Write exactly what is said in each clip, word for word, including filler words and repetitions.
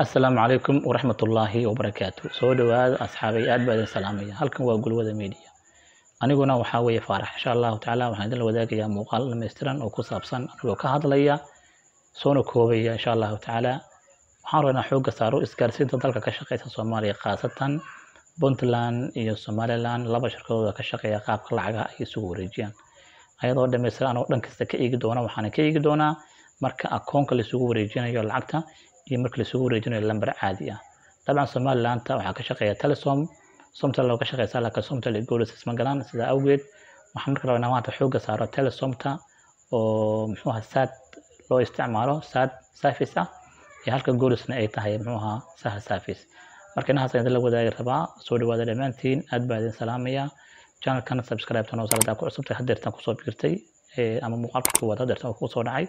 السلام عليكم ورحمة الله وبركاته. سودوا أصحابي أدب السلامية. هل كنوا أقول هذا ميديا؟ أنا قلنا وحوي فرح. إن شاء الله تعالى وحنا ذلك يا مقال مسترن وكسابسن وكهذا ليا صون كوبية إن شاء الله تعالى. حارنا حوج صاروا إسكارسين تطلق كشقة الصومالية خاصة بنتلان يسوماليلان لا بشركوا كشقة قاب لعجة يسوريجيان. أيضا ده مسترن أقولن كستكيج دونا وحنا كيج دونا مرك أكون كل يسوريجيان يلعقته. يمرك لسوور يجون اللمبر عادية. طبعا سومال لان تروح كشقية تلسوم صمت لو كشقية سالة كصمت اللي جولس اسمه جلان سدا أوجد محمد كلو نوعات حوجة صارت تلسومتا ومحوها سات لو استعماره سات سافسة يهلك جولس نأيتها يمحوها سه سافس. مركنها صيد لو داير تبع صور ودا لمنتين أتبع السلامية. كان كانت سبسكرايب تنوصل داكو صبت حدرتنا كوصوب كرتي أما مقابلك ودرتنا كوصوب عاي.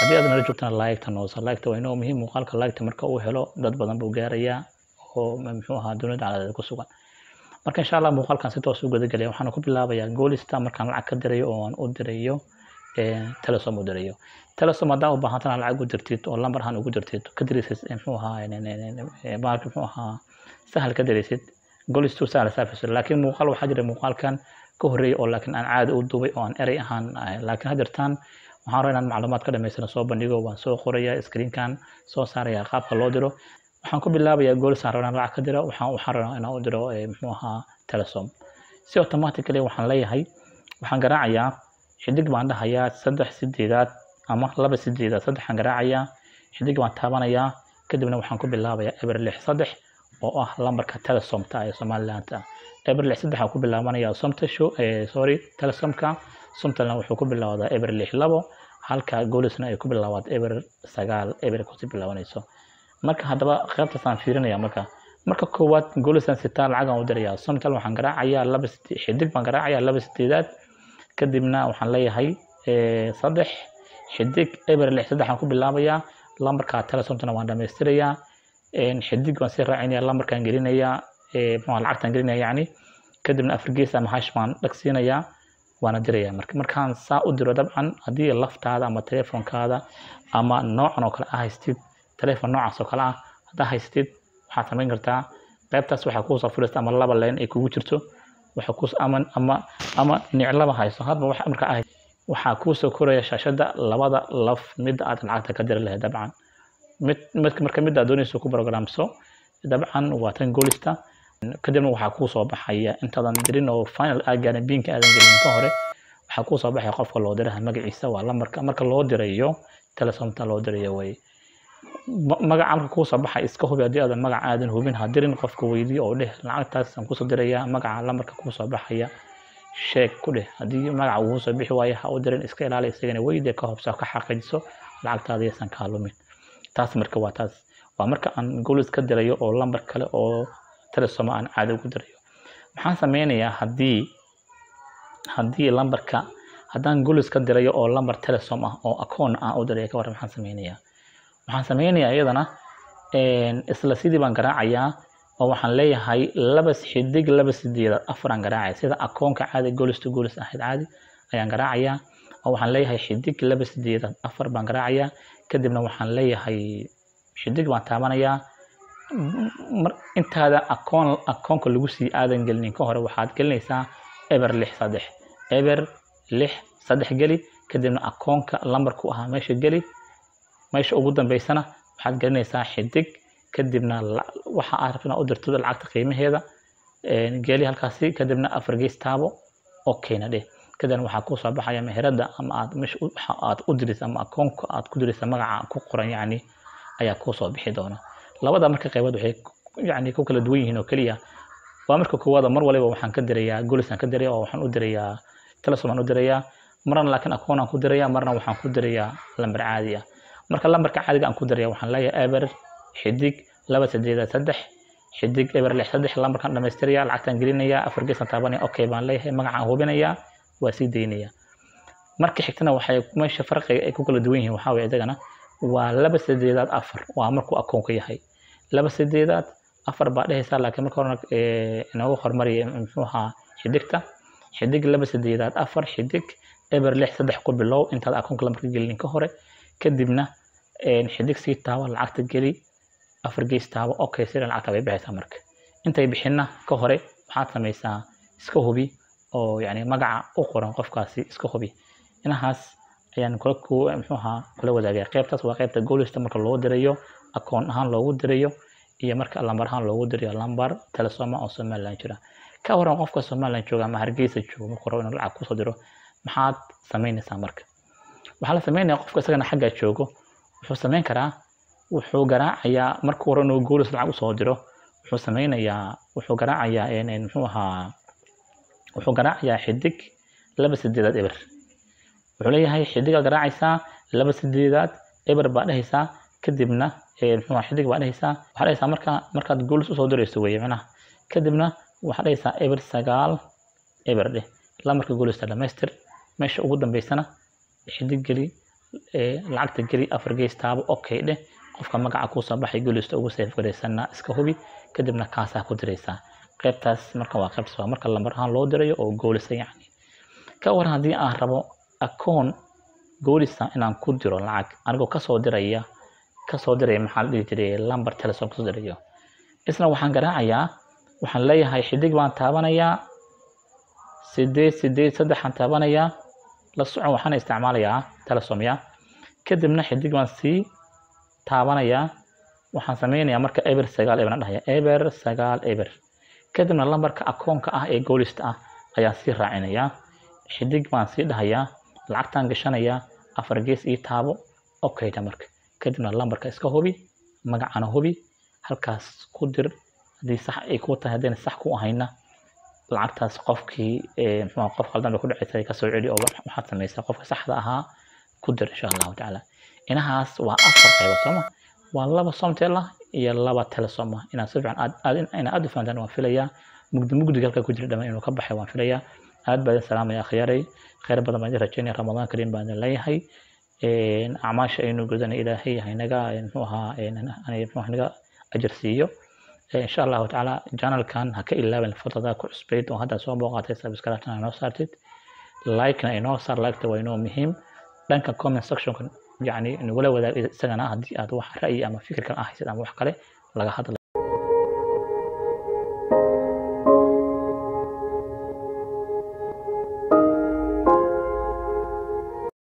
haddii aad nalajogtana like tan oo salaagta waa inuu muhiim u qalka like marka uu helo dad badan buu gaaraya oo mamnuuc ah dunida calaamada ku sugan marka insha Allah muuqaalkan si toos u guda galay waxaan ku bilaabayaa Golista markaan lacag ka dirayo oo aan u dirayo ee Telesom u dirayo Telesom adaa u baahantahay lacag u dirtid oo lambar han ugu dirtid ka diraysid mamnuuc ah ee baarka fuuha sahal ka diraysid Golistu saala saafis laakiin muuqaal waxa jira muuqaalkan ka horeeyay oo laakiin aan caadi u dubay oo aan erey ahaan laakiin hadirtaan waxaan raaynaa macluumaad ka dhameysana soo bandhigo waan soo qoraya screen-kan soo saaraya qaabka loo diro waxaan ku bilaabayaa Golis aan raaynaa lacag ka diro waxaan u xaraynaa inaan u diro muxuu ahaa Telesom si automatically waxaan leeyahay waxaan garaacayaa xidig baan dhahayaa saddex sideedaad ama laba sideedaad saddex aan garaacayaa xidig baan taabanayaa kadibna waxaan ku bilaabayaa eber lix saddex oo ah lambarka Telesom ta ee Soomaaliland eber lix saddex aan ku bilaabanayaa somta show ee sorry Telesomka somtana wuxuu ku bilaawdaa eber lix laba halka Golisna ay ku bilaawad eber sagaal eber ku sii bilaawanayso marka hadaba qaybta saan fiirinaya marka marka koowaad Golisna sita lacag u diraya somtana waxaan garaacayaa laba sideed xidig baan garaacayaa laba sideedaad kadibna waxaan leeyahay saddex xidig eber lix saddex aan ku bilaabayaa lambarka Telesomtana waan dhameystirayaa een xidig baan sii raacinaya lambarkan gelinayaa ee ma lacagtan gelinayaa yani kadibna afrgeesa ama hashman dhagsiinayaa وانا دريا مرك مركان سا أدرو طبعا هذه اللفت هذا أما تليفون كذا أما نوع نوع كلا هايستيد تليفون نوع سو كلا هذا هايستيد حتى من قرطة بيبتس وحكوس فلست أما الله بالله إن يكون جرتو وحكوس أما أما أما نعلم هاي صهاد وح مرك هاي وحكوس كوريا شاشة ده لبعض لف مد عاد العادة كدر له طبعا مت مت مرك مد دوني سو كبرنامج سو طبعا واتن Golista kadibna waxa ku soo baxaya intadan dirin oo final a gaarnbiinka aadan gelin ka hore waxa ku soo baxay qofka loo dirahay magaciisa waa lambarka marka loo dirayo Telesomta loo dirayo way magaca marka ku soo baxay iska hubi hadii aadan magaca aadan hubin ha dirin qofka weydiyo oo dheh lacagtaas aan ku soo diraya magaca lambarka ku soo baxaya sheeg ku dheh hadii magaca uu soo bixi waayo ha u dirin iska ilaali isagana weydiyo ka hubso ka xaqiijiso lacagtaada aysan ka lumin taas marka waa taas waa marka aan Golis ka dirayo oo lambar kale oo Telesom aan caadi ugu dirayo waxaan sameeynaa hadii hadii lambarka hadaan Golis ka dirayo oo lambar Telesom ah oo account ah u dirayo ka war waxaan sameeynaa waxaan sameeynaa iyadana een isla sidii baan garaacayaa oo waxaan leeyahay labas xidig labas sideed afran garaacay sida account-ka caadi Golis to Golis ah caadi ayaan garaacayaa oo waxaan leeyahay xidig labas sideed afar baan garaacayaa kadibna waxaan leeyahay xidig baan taabanayaa intaada akoon akoonka lagu sii aadan gelin ka hore waxaad gelinaysaa eber lix saddex eber lix saddex gali kadibna akoonka lambarku aha meesha gali meesha ugu dambeysana waxaad gelinaysaa xidig kadibna waxa aad rabtay u dirto lacagta qiimaheeda ee gali halkaasii kadibna afar gees taabo okayna dhe kadibna waxa ku soo baxaya meherada ama aad meesha aad u diraysaa ama akoonka aad ku diraysaa magaca ku qoran yani ayaa ku soo bixi doona labada marka qaybad waxay yani ku kala duwan yihiin oo kaliya waa marka koowaad mar waliba waxaan ka dirayaa Golis aan ka dirayaa oo waxaan u dirayaa Telesom aan u dirayaa marna laakin akoon aan ku dirayaa marna waxaan ku dirayaa lambar caadi ah marka lambarka caadiga aan ku dirayaa waxaan leeyahay eber xidig laba sideed saddex xidig eber lix saddex lambarka dhameystirayaa lacagtan gelinayaa afar geesan taabanayaa okay baan leeyahay magacaan hubinayaa waa si deynayaa marka xigtana waxay meesha farqiga ay ku kala duwan yihiin waxa way idagana waa laba sideed afar waa marka akoonka yahay laba sideed afar baa dhahaysa laakiin marka hore ee inoo hormariyay muxuha xidigta xidig laba sideed afar xidig eber lix saddex ku bilow inta akoonka lambarka gelin ka hore kadibna ee xidig si taaba lacagta gali afar gees taabo okay sidan lacagta ay bixaysaa marka intay bixinna ka hore maxaad samaysaa iska hubi oo yani magaca u qoran qofkaasi iska hubi inahaas ayaan kala ku muxuu ahaa kala wadaagay qaybtaas waa qaybta Golis marka loo dirayo akoon ahaan loogu dirayo iyo marka lambar ahaan loogu dirayo lambar Telesom oo Soomaaliland jira ka horan qofka Soomaaliland jooga ama Hargeysa jooga ma qoran inuu lacag ku soo diro maxaad sameynaysaa marka waxa la sameeyaa qofka isagana xagga joogo wuxuu sameyn karaa wuxuu garaacayaa marka hore inuu Golis lacag u soo diro wuxuu sameynayaa wuxuu garaacayaa inay muxuu ahaa wuxuu garaacayaa xidig laba sideedad eber wuxuu leeyahay xidiga garaacaysa laba sideedad eber baa dhahaysa kadibna ee muxuu xidig baa dhahaysa waxa dhahaysa marka markaad Golis u soo dirayso weeyana kadibna waxa dhahaysa eber sagaal eber dhe la marka Golis ta dhammaystir meesha ugu dambeysana xidig gali ee lacagta gali afar gees taabo okay dhe qofka magaca ku soo baxay Golis ugu save gareysana iska hubi kadibna kaasa ku diraysa qaybtaas marka waa qaybta waa marka lambar ahaan loo dirayo oo Golis yaani ka war hadii aan rabo akoon Golis inaan ku diro lacag aniga ka soo diraya ka soo diray maxaa dhigi jiray lambar Telesom ku soo dirayo isna waxaan garaacayaa waxaan leeyahay xidig baan taabanayaa sideed sideed saddex aan taabanayaa la socon waxaan isticmaalayaa Telesom ya kadibna xidig baan si taabanaya waxaan sameeynaa marka eber sagaal eber dhahay eber sagaal eber kadibna lambarka akoonka ah ee Golis ah ayaa si raacinaya xidig baan si dhahaya lacagtan gashanaya afar gees ii taabo okay ta marka kadibna lambarka iska hubi magacana hubi halkaas ku dir hadii sax ay ku tahay hadana sax ku ahayna lacagtaas qofkii ee ma qof khaldan ku dhacay ka soo celi oo waxaad sameeysaa qofka saxda ahaa ku dir insha Allah taala inahaas waa afar Telesom waa laba somtel ah iyo laba Telesom ah ina si fiican aad ina aad faandan waan filaya mugdi mugdi galka ku jira dhamaan inuu ka baxay waan filaya aad baa salaamaya khayray khayr badan baan rajaynaa Ramadan kareem baan leeyahay ee amaasha inuu go'dana Ilaahay haynaga inuu ahaa anay waxnaga ajir siiyo insha Allah taala channelkan ha ka ilaaban furtada ku cusbeed oo hadda soo booqatay subscribe kana noo saartid like na inoo saar like ta waa inoo muhiim dhanka comment section يعني إنه ولا ولا سنة هذه أتوقع رأيي أما فكرك أحسن أما وحكله لقى هذا